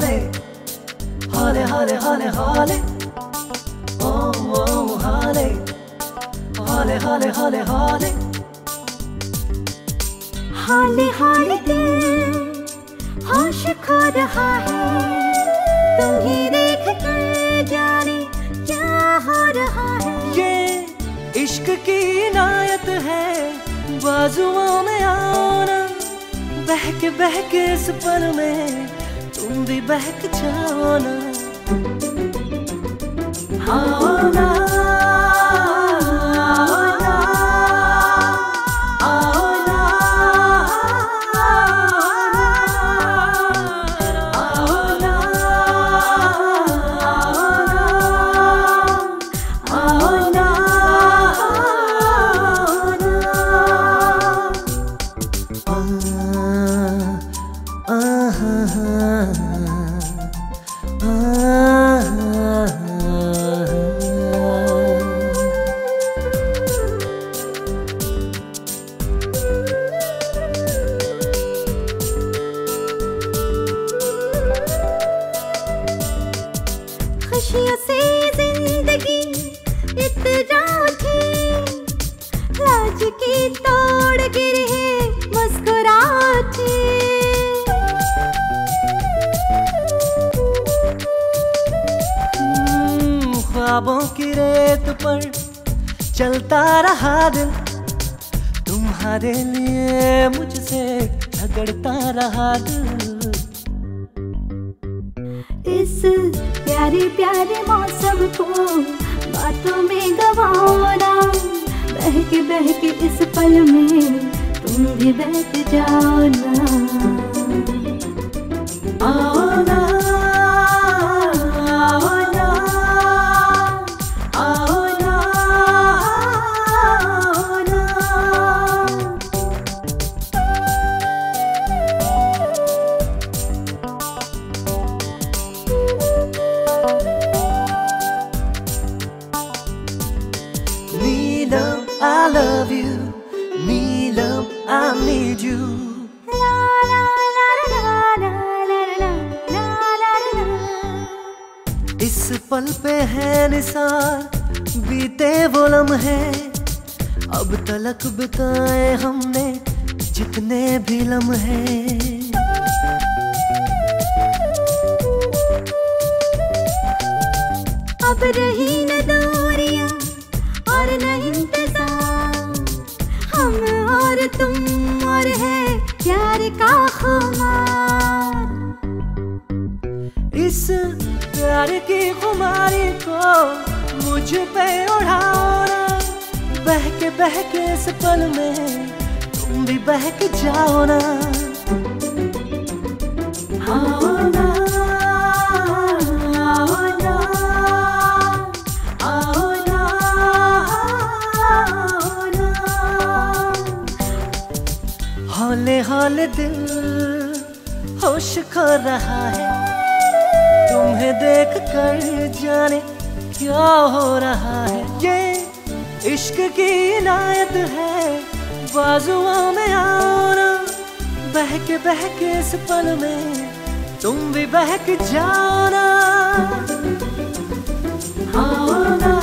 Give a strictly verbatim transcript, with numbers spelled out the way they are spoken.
hale hale hale hale hale oh oh hale hale hale hale hale हाले हाले दिल होश खो रहा है तुम्हें देख कर जाने क्या हो रहा है। ये इश्क की इनायत है बाजुओं में आना, बहके बहके इस पल में तुम भी बहक जाओ ना। आओना खुशियों से जिंदगी इतना थी, लाज की तोड़ गिरी है मुस्कुराहटे। hmm, ख्वाबों की रेत पर चलता रहा दिल, तुम्हारे लिए मुझसे झगड़ता रहा दिल। इस प्यारे प्यारे मौसम को बातों में गवाना, बहके बहके इस पल में तुम भी बहक जाना। आओना I love you, me love, I need you. La la la la la la la la la la. इस पल पे है निसार बीते वो लम्हे, अब तलक बिताए हमने जितने भी लम्हे। अब रही न दूरियां और नहीं तुम और है प्यार का खुमार। इस प्यार की खुमारी को मुझ पे उड़ाना, बहके बहके इस पल में तुम भी बहक जाओ ना। आओना हौले हौले दिल होश खो रहा है, तुम्हें देख कर जाने क्या हो रहा है। ये इश्क की इनायत है बाजुओं में आना, बहके बहके इस पल में तुम भी बहक जाओ ना। आओना।